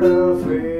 palabra fe.